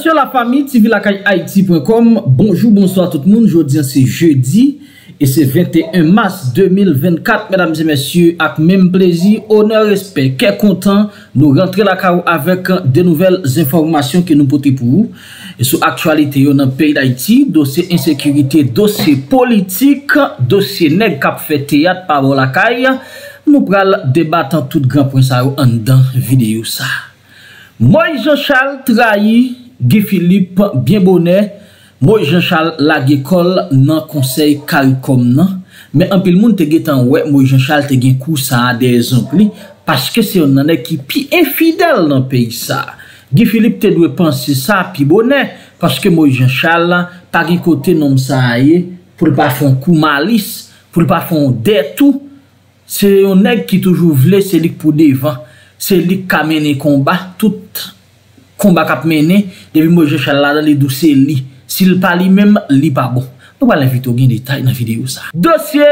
Attention la famille, tvlakaïhaïti.com. Bonjour, bonsoir tout le monde. Aujourd'hui, c'est jeudi et c'est 21 mars 2024. Mesdames et messieurs, avec même plaisir, honneur, respect, qu'est content, nous rentrons la CAO avec de nouvelles informations que nous portons pour vous. Et sur l'actualité dans le pays d'Haïti, dossier insécurité, dossier politique, dossier nèg k'ap fait théâtre par la CAO. Nous pral débattre tout grand point ça en dans vidéo ça. Moïse Jean-Charles trahi, Guy Philippe bien bonnet, Moïse Jean-Charles la l'école dans conseil CARICOM nan. Mais en pile monde te getan ouais Moïse Jean-Charles te gen coup ça des ampli parce que c'est un nèg qui pi infidèle dans pays ça. Guy Philippe te doit penser ça pi bonnet parce que Moïse Jean-Charles pas gen côté nom ça pour pas faire un coup malice, pour pas faire un détour. C'est un nèg qui toujours voulait c'est lui pour devant. C'est lui qui a mené combat, tout combat qui a mené, depuis Moïse Jean-Charles là dans les douces, c'est lui. S'il pas lui-même, lui pas bon. On va l'inviter au détail dans la vidéo ça. Dossier,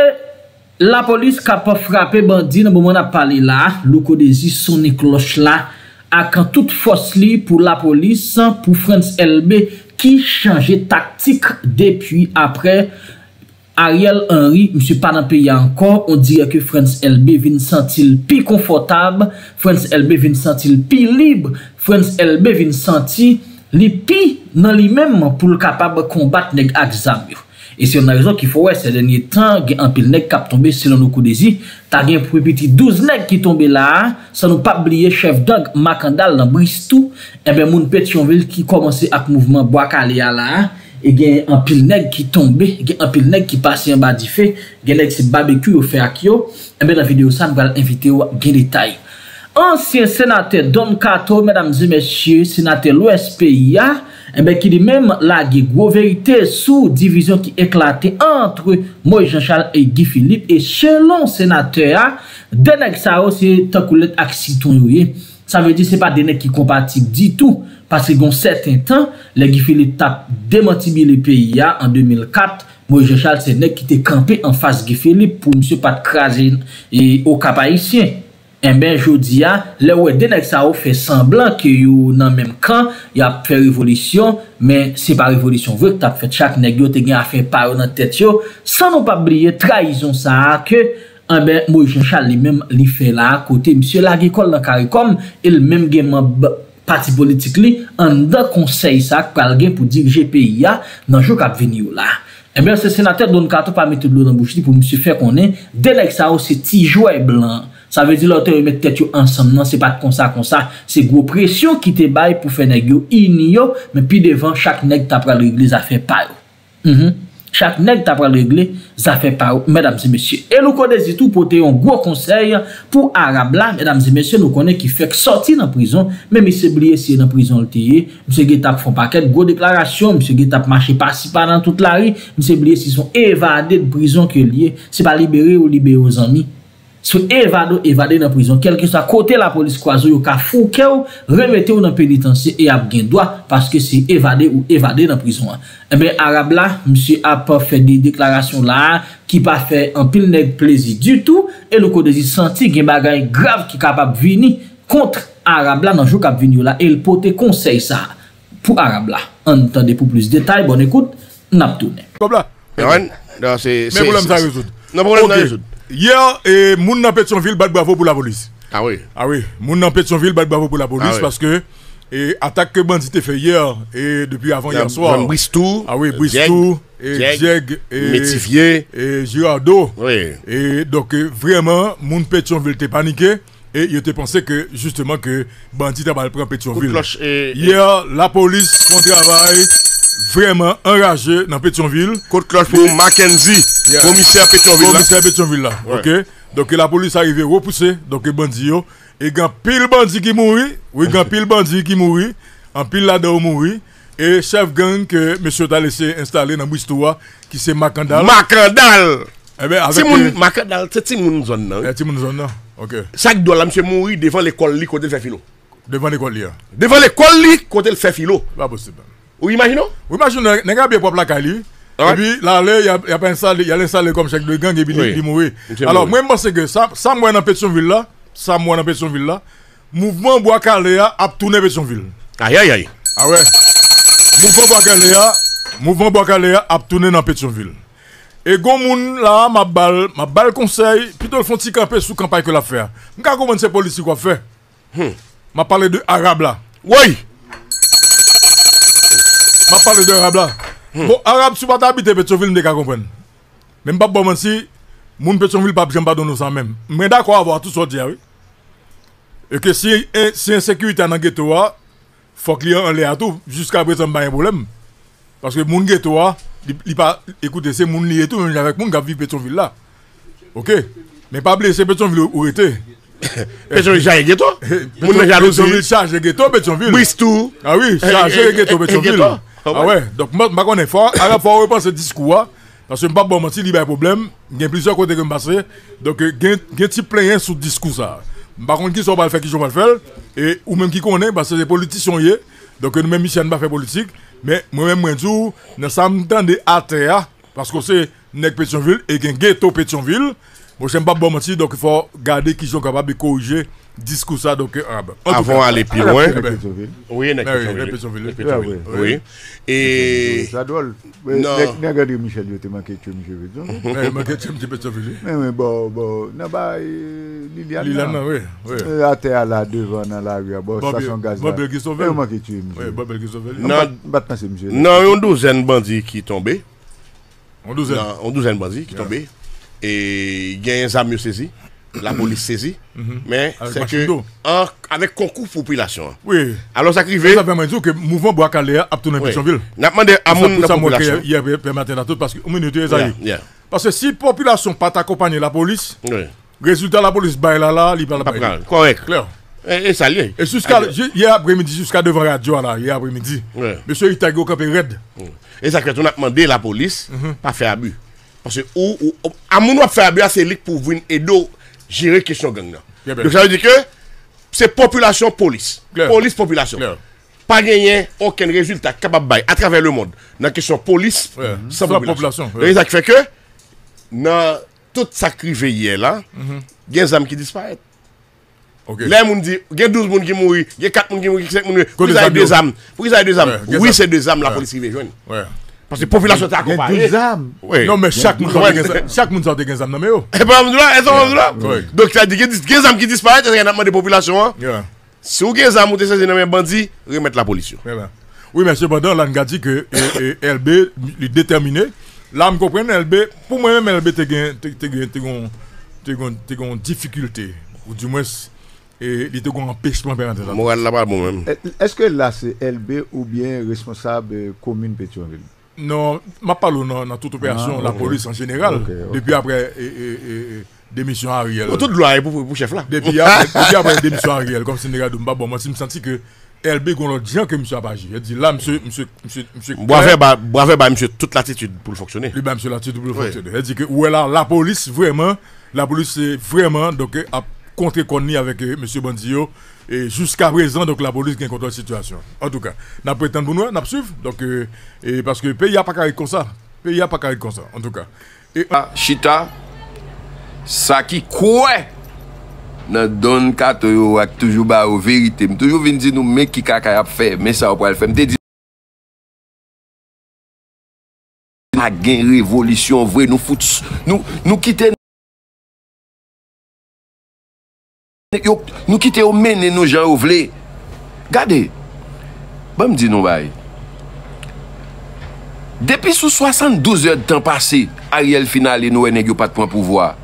la police qui a frappé bandit, dans le moment où on a parlé là, Louko Desi sonne cloche là, à quand toute force li pour la police, pour Frantz Elbé, qui changeait tactique depuis après. Ariel Henry, monsieur pas dans le pays encore, on dirait que Frantz Elbé vient sentir plus confortable, Frantz Elbé vient sentir plus libre, Frantz Elbé vient sentir les plus dans lui-même pour le capable de combattre les examens. Et c'est une raison qu'il faut, ouais, ces derniers temps, il y a un pile nèg qui a tombé selon nos coups d'hési. T'as un petit 12 nèg qui tombe là, sans nous pas oublier chef d'angle Makandal dans Bristou, et bien, moun Pétionville qui commençait avec le mouvement Bwa Kale là. Et il y a un pile nèg qui tombe, il y a un pile nèg qui passe en bas du feu, il y a un petit barbecue au feu à Kyo. Et bien, dans la vidéo, ça, on va l'inviter au détail. Ancien sénateur Don Kato, mesdames et messieurs, sénateur Louis-Péia, et bien, qui dit même la gros vérité sous division qui éclatait entre Moïse Jean-Charles et Guy Philippe. Et selon sénateur, des nèg ça, c'est un coulet accidenté. Ça veut dire que ce n'est pas des nèg qui compatibles du tout. Parce qu'en certain temps, les Guy Philippe tap démenti le pays en 2004. Moïse Jean-Charles c'est nèg qui était campé en face Guy Philippe pour monsieur pas craser et au Cap Haïtien. Et bien, jodi a, les ouais des nèg ça fait semblant que yo dans même camp, y a fait révolution, mais c'est pas révolution vrai que t'as fait chaque nèg yo te gen a fait par dans tête yo, sans non pas oublier trahison ça que en ben Moïse Jean-Charles lui-même li fait là côté monsieur la l'école dans CARICOM, il même gainement parti politique li en dans conseil ça quelqu'un pour diriger pays a dans jour qu'a venir là. Eh bien ce sénateur Don Kato pas mettre de l'eau dans bouche pour monsieur faire connait dès que ça c'est ti jouet blanc. Ça veut dire l'auteur met tête ensemble non c'est pas comme ça c'est gros pression qui te bail pour faire nèg yo inio mais puis devant chaque nèg t'a pral régler ça fait pas. Chaque nèg t'a pral régler ça fait pas mesdames et messieurs. Et nous connaissons tout pour un gros conseil pour Arabla mesdames et messieurs nous connaissons qui fait sortir dans prison mais monsieur oublié c'est dans prison le té monsieur Gitauf font paquet gros déclaration monsieur Gitauf marcher par-ci pas dans toute la rue monsieur oublié s'ils sont évadés de prison que lié c'est pas libéré ou libéré aux amis. So évadé dans prison, quel que soit côté la police croisée, ou ka fouke ou remette ou dans pénitencier et a gen droit parce que c'est évadé ou évadé dans prison. Eh bien, Arabla, monsieur a pas fait des déclarations là, qui pas fait un pile nèg plaisir du tout, et le code senti gen bagay grave qui capable venir contre Arabla dans jour cap venir là, et il pote conseil ça pour Arabla. Entendez pour plus de détails, bonne écoute, n'a tourné. Comme là. Non, c'est problème ça résoudre. Non problème ça résoudre. Hier, moun nan Pétionville bat bravo pour la police. Ah oui. Ah oui, moun nan Pétionville bat bravo pour la police parce que attaque que bandit a fait hier et depuis avant hier soir. Bristou. Ah oui, Bristou et Dieg et Métivier et Girardeau. Oui. Et donc vraiment moun Pétionville était paniqué et il était pensé que justement que bandit a mal pris Pétionville. Hier, la police font travail vraiment enragé dans Pétionville. Côte cloche pour Mackenzie, commissaire Pétionville. Commissaire Pétionville là. Ouais. OK. Donc la police arrivée repousser donc les bandits et gan pile bandit qui mourit, oui gan pile bandit qui mourit, en pile là-dedans mourit et chef gang que monsieur t'a laissé installer dans Bristoua qui c'est Makandal. Makandal. Eh ben avec Makandal, c'est Timoun zone là. Timoun zone là. OK. Chaque doigt là monsieur mourit devant l'école li côté fait filo. Devant l'école li. Devant l'école li côté le fait filo. Pas possible. Vous imaginez? Vous imaginez, les gars bien propre la Cali. Et puis là, il y a pas installé comme chef de gang et puis il mourit. Alors, moi, je pense que ça, moi, dans Pétionville là, mouvement Bwa Kale a tourné Pétionville. Aïe, aïe, aïe. Ah ouais. Mouvement Bwa Kale a tourné dans Pétionville. Et Gomoun, là, ma balle conseil, plutôt le font petit camper sous campagne que l'affaire. Je ne sais pas comment ces policiers quoi faire. Je parle de Arabla. Oui! Je parle de Arabla. Bon, Arab, si tu n'as pas habité Pétionville, je ne comprends pas. Même pas bon, si, moun Pétionville, pas j'aime pas donner ça même. Mais d'accord, avoir tout sorti, oui. Et que si insécurité dans le ghetto, il faut qu'il y ait un lien à tout, jusqu'à présent, il n'y a pas de problème. Parce que mon ghetto, il pas écoutez, c'est mon lié tout, même avec mon gars qui vit Pétionville là. Ok? Mais pas blessé Pétionville où était. Pétionville charge ghetto? Pétionville charge ghetto, Pétionville. Bristou. Ah oui, charge ghetto, Pétionville. Ah ouais, donc moi, je connais fort. À la fois, on repense ce discours. Parce que je ne sais pas bon, si il y a un problème, il y a plusieurs côtés qui me passent. Donc, il y a un petit plein sur le discours ça. Par contre, qui sont pas le faire, qui sont pas le faire, et ou même qui connaît, parce que les politiciens y est, donc nous-mêmes, Michel n'a pas fait politique, mais moi-même, moi, nous sommes dans des ATA, parce que c'est Nec Pétionville et un ghetto Pétionville. Moi, je n'aime pas bon mentir, donc il faut garder qui sont capables de corriger le discours ça. Donc, avant d'aller plus loin, oui, Nec Pétionville. Oui, et. Ça doit. Non, regardez Michel, il était manqué de tuer Michel Pétionville. Il manqué de tuer Pétionville. Mais bon, Liliana, oui. La terre là devant dans la rue, ça sont gaz. Bobel qui sauve. Manqué de tuer Michel. Bobel qui sauve. Non, il y a 12 bandits qui tombent. Bandits qui tombent. Et il y a un arme saisi, la police saisie, mais c'est que avec concours population. Oui. Alors ça arrive. Ça permet de que le mouvement Bwa Kale a tourné Pétionville. N'a demandé à mon population. Il y a permettre à tout parce que parce que si la population pas t'accompagner la police, résultat la police baille là, il parle pas. Correct. Et ça lié. Et jusqu'à hier après-midi jusqu'à devant radio là, hier après-midi. Monsieur Itago campé raide. Et ça que on a demandé la police pas faire abus. Parce que à mon avis, c'est lui pour venir et gérer la question gang. Donc ça veut dire que c'est population police. Police population. Pas gagner aucun résultat capable à travers le monde. Dans la question police, sans population. Et ça fait que dans toute sa crive hier là, il y a des âmes qui disparaissent. Là, on dit, il y a 12 personnes qui mourent, il y a 4 personnes qui mourent, 5 personnes qui mourent. Pour qu'ils aient des âmes. Oui, c'est des âmes la police qui veut joindre. Parce que la population t'a accompagné. Oui. Non, mais chaque monde a des gens dans le donc, ça dit que des gens qui disparaissent, il y a des populations. Si vous avez des gens qui sont dans les bandits, remettre la police. Oui, mais cependant, là, on a dit que LB est déterminé. Là, je comprends LB. Pour moi-même, LB a une difficulté. Ou du moins, et il y a un empêchement là-bas moi-même. Est-ce que là c'est LB ou bien responsable commune Pétionville? Non, je parle dans toute opération, la police en général, depuis après démission Ariel. Toute loi pour chef là. Depuis après démission Ariel, comme Sénégal, moi je me sens que LB est l'autre gens que M. Abbas. Il dit là, monsieur. Bravo, monsieur, toute l'attitude pour fonctionner. Oui, monsieur, l'attitude pour fonctionner. Il dit que ouais, là, la police, vraiment, donc, contre Konni avec M. Bandio et jusqu'à présent donc la police gagne contre la situation. En tout cas, n'a prétend pour nous, n'a suivre donc et parce que pays a pas carré comme ça. Pays a pas carré comme ça en tout cas. Et Chita ça qui quoi dans Don Kato a toujours ba au vérité, toujours vinn dire nous mais qui kaka a fait, mais ça on va le faire. La gagne révolution vrai nous fout nous quitter nous quittons mener nos gens au vle. Regardez, bon me dit nous bail. Depuis sous 72 heures de temps passé, Ariel final et nous n'avons pas de point pouvoir.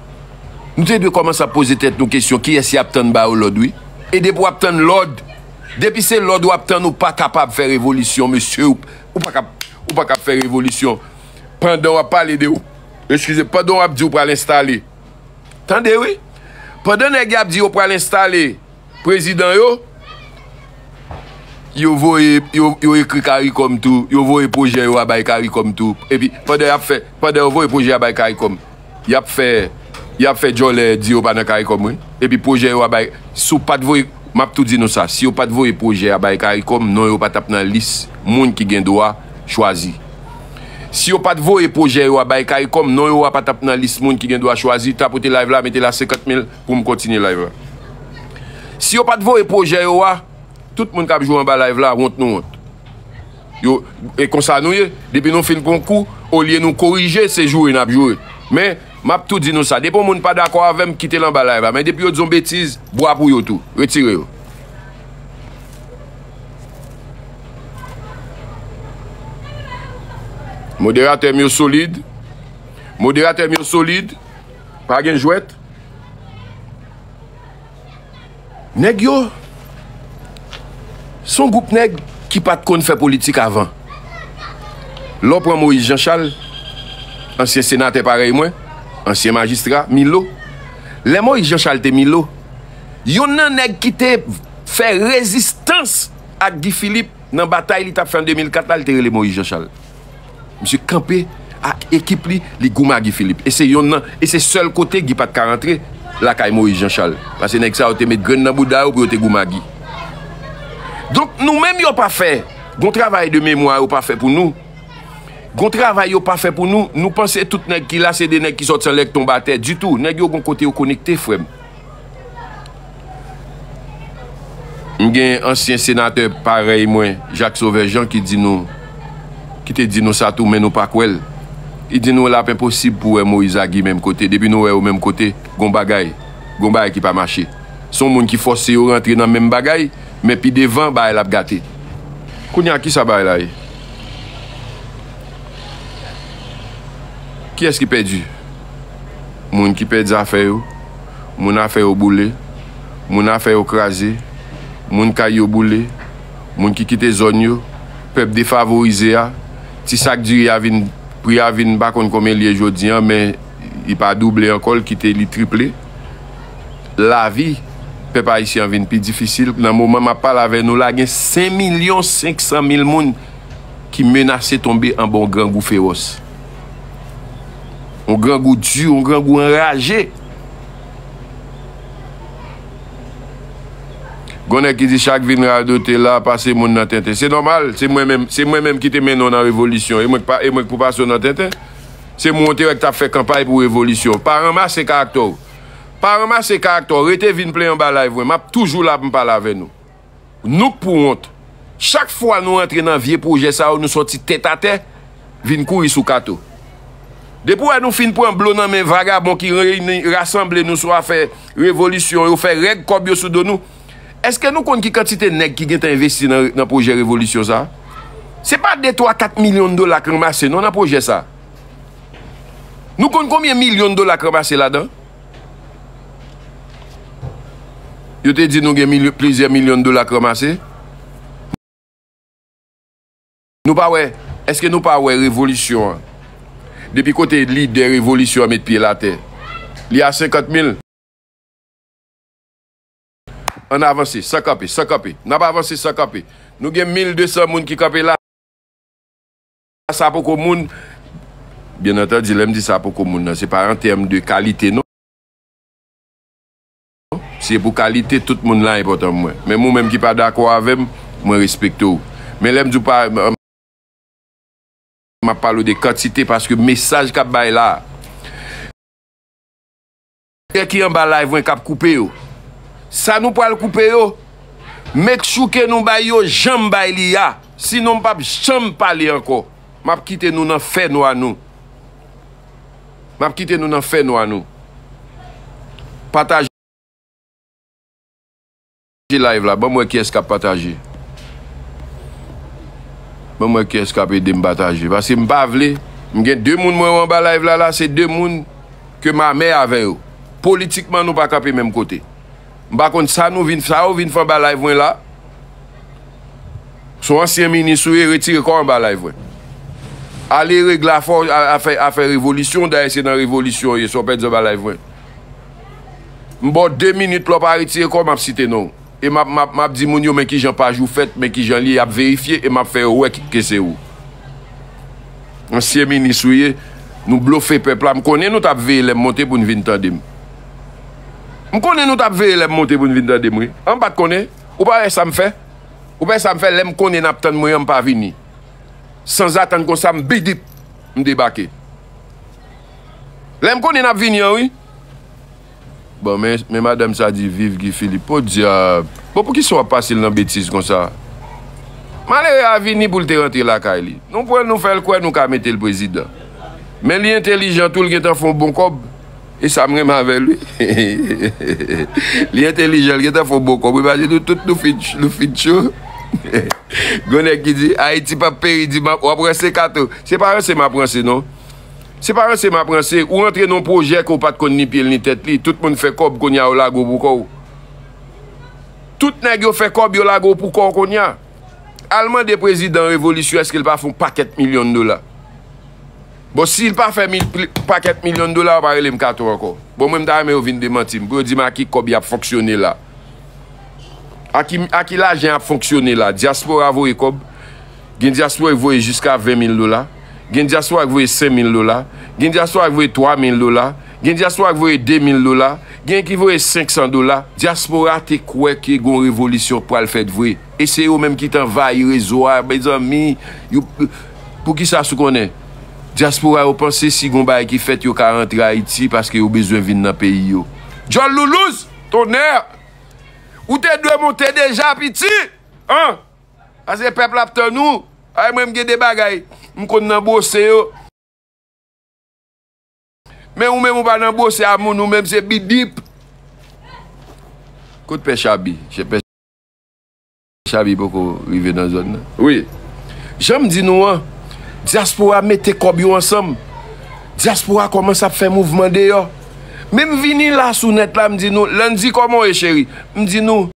Nous devons commencer à poser tête nos questions qui est-ce qui attend l'ordre oui et depuis attendre l'ordre. Depuis c'est l'ordre attend nous pas capable de faire révolution monsieur ou pas capable faire révolution. Pendant on parler de excusez pendant on dit pour l'installer. Attendez oui. Pendant que les gens disent qu'on l'installer, le président, ils écrit CARICOM tout, ils voient le projet à CARICOM tout. Et puis, pendant qu'ils voient le projet à CARICOM, ils ont fait Jolet dire qu'on n'a CARICOM. Et puis, le projet à CARICOM, si vous ne voyez pas, je dis ça, si vous ne voyez pas le projet à CARICOM, non, vous ne tapez pas dans la liste, les gens qui ont le droit choisir. Si vous pas de vos projets, vous avez CARICOM, non, vous n'avez pas tapé dans la liste monde qui doit choisir, tapez live là, mettez là 50 000 pour me continuer live là. Si vous pas de vos projets, tout le monde qui a joué en bas live là, honte nous honte. Et comme ça, nous, depuis nous faisons un concours, au lieu de nous corriger, c'est jouer, nous avons joué. Mais, m'a tout dit nous ça. Depuis que je ne suis pas d'accord avec moi, quitter l'emballage. Mais depuis que nous avons bêtises, bois pour tout. Retirez. Modérateur mieux solide. Modérateur mieux solide. Pas de jouet. Nèg yo, son groupe nèg qui pas de fait politique avant. L'on prend Moïse Jean-Charles, ancien sénateur pareil moi, ancien magistrat, Milo. Les Moïse Jean-Charles te Milo, yon nan nèg qui te fait résistance à Guy Philippe dans bataille li t'a fait en 2004 là, te relé Moïse Jean-Charles. Monsieur campé à équipe li gouma Guy Philippe. Et c'est yon nan, et c'est seul côté Guy pas de rentrer. La caille Moïse Jean-Charles. Parce que nèg ça ou te met grain dans bouda ou pour te goumagi. Donc nous-mêmes yo pas fait. Gon travail de mémoire ou pas fait pour nous. Gon travail ou pas fait pour nous. Nous pensons tout nèg qui là c'est des nèg qui sortent sans lèg tombe à terre du tout. Nèg yo gon côté yo connecté frère. M'gen ancien sénateur pareil moi, Jacques Sauvergeant qui dit nous qui te dit nous ça tout mais nous pas quoi. Il dit nous là pas impossible pour Moïse Agui même côté depuis nous au même côté gon bagay qui pas marché son monde qui force yo rentrer dans même bagay mais puis devant ba elle a gâté kounya qui ça ba là qui est-ce qui perdu monde qui perd affaire yo mon affaire au boulé mon affaire au crasé mon caillou boulé mon qui quitte zone yo peuple défavorisé a ti sac du a vinn puis il n'y a pas comme il est aujourd'hui, mais il n'a pas doublé encore, qui était triplé. La vie, le peuple haïtien vient plus difficile. Dans le moment où je parle avec nous, il y a 5 500 000 personnes qui menacent de tomber en bon grand goût féroce. Un grand goût dur, un grand goût enragé. Gonne qui dit chaque vin radoté là, passer mon dans tête. C'est normal, c'est moi-même qui te mène dans la révolution. Et moi pour passer dans tête. C'est moi qui t'a fait campagne pour révolution. Par an c'est caractère. Par an c'est caractère. Rete vin plein en bas live, m'a toujours là pour parler avec nous. Nous pour honte. Chaque fois nous entrer dans vieux projet ça, nous sorti tête à tête, vin courir sous Kato. Depuis nous fin pour un blond dans mes vagabonds qui rassemble nous soit faire révolution, ou faire règle comme yo sous de nous. Est-ce que nous comptons qui quantité de nèg qui ont investi dans le projet révolution ça? Ce n'est pas des 3-4 millions de dollars qui ont ramassé dans le projet ça. Nous comptons combien de millions de dollars qui ont ramassé là-dedans? Je te dis nous avons plusieurs millions de dollars qui ont ramassé. Nous pas ouais. Est-ce que nous pas ouais révolution? Depuis côté leader révolution mettre pied la terre. Il y a 50 000. On a avancé, ça capé, ça capé. On n'a pas avancé, ça capé. Nous avons 1200 personnes qui capé là. Ça pour que moun. Bien entendu, je dis ça pour que moun. Ce n'est pas en termes de qualité, non. C'est pour qualité, tout le monde là est important. Mais moi-même qui pas d'accord avec moi, je respecte tout. Mais je ne parle pas de quantité parce que le message qui est là. Qui est en bas là, ils vont couper. Ça nous pas le couper yo. Make sure que nous baillons jambe baillia. Sinon pas jamais parler encore. M'a quitter nous dans fait nous à nous. M'a quitter nous dans fait nous à nous. Partager live là. Bon moi qui est-ce qui a partagé? Bon moi qui est-ce qui a aidé me partager parce que me pas vle, m'gain deux monde moi en bas live là là, c'est deux monde que ma mère avait yo. Politiquement nous pas camper même côté. Par contre, ça nous vient faire un live là. Son ancien ministre est retiré comme un live. Allez régler la force à faire révolution, d'ailleurs c'est dans la révolution, ils sont perdus dans la live. Bon, 2 minutes pour pas retirer comme un cité non. Et m'a dit mon yo mais qui j'en pas jou fait, mais qui j'en li a vérifié et m'a fait ouais que c'est où. Ancien ministre nous bluffer peuple, me connaît nous t'a veiller les monter pour nous venir tendre. Je connais nous tape veiller les monter pour nous venir de moi. On pas connaît ou pas ça me fait. Ou pas ça me fait l'aime connaît n'attendre moi on pas venir. Sans attendre comme ça me bidip me débarquer. L'aime connaît n'a venir oui. Bon mais madame ça dit vive Guy Philippe. Pour diable. Bon pour qui soit passer dans bêtise comme ça. Malheureux à venir pour te rentrer la caille. Nous pouvons nous faire quoi, nous qu'à mettre le président. Mais l'intelligent, tout le monde fait un bon cob. Et ça me remet avec lui. L'intelligent, tout le monde fait un bon cob. Parce que tout le futur. Gonek qui dit Haïti pas péri, dit ma presse Kato. C'est pas c'est ma presse, non? C'est pas c'est ma presse. Ou rentrer dans un projet qu'on pas de ni pied ni tête. Tout le monde fait cob, qu'on y a au lago pour quoi. Tout le monde fait cob, au lago pour quoi qu'on y a. Allemand des présidents révolution, est-ce qu'ils ne font pas $4 millions? Bon, s'ils pas fait $4 millions, on va aller M4 encore. Bon, même d'ailleurs, on vient de mentir. Je dis, à qui Kobe a fonctionné là? À qui l'argent a fonctionné là? Diaspora a voyé Kobe. Gen diaspora a voyé jusqu'à $20,000. Gen diaspora a voyé $5,000. Gen diaspora a voyé $3,000. Gen diaspora a voyé $2,000. Gen qui voyé $500. Diaspora, t'es quoi qui gon révolution pour le faire vrai? Et c'est eux-mêmes qui t'envahissent, réseau, mes amis. Pour qui ça se connaît? Diaspora, vous pensez si Gombaye qui fait yo ka rentre à Haïti parce que vous besoin de venir dans le pays. John Loulouse, tonnerre, ou te dois monter déjà petit, hein? Parce que le peuple a peur nous, moi j'ai des bagailles, je connais bosser. Mais ou même ou pas dans bosser à mon, ou même c'est bidip. Côte pêche à bi, je pêche à bi beaucoup arriver dans la zone. Oui, j'aime dire nous, hein? Diaspora mettez Kobio ensemble. Diaspora commence à faire mouvement d'ailleurs. Même vini là sous net là, me dit nous, lundi comment est chéri? Me dit nous,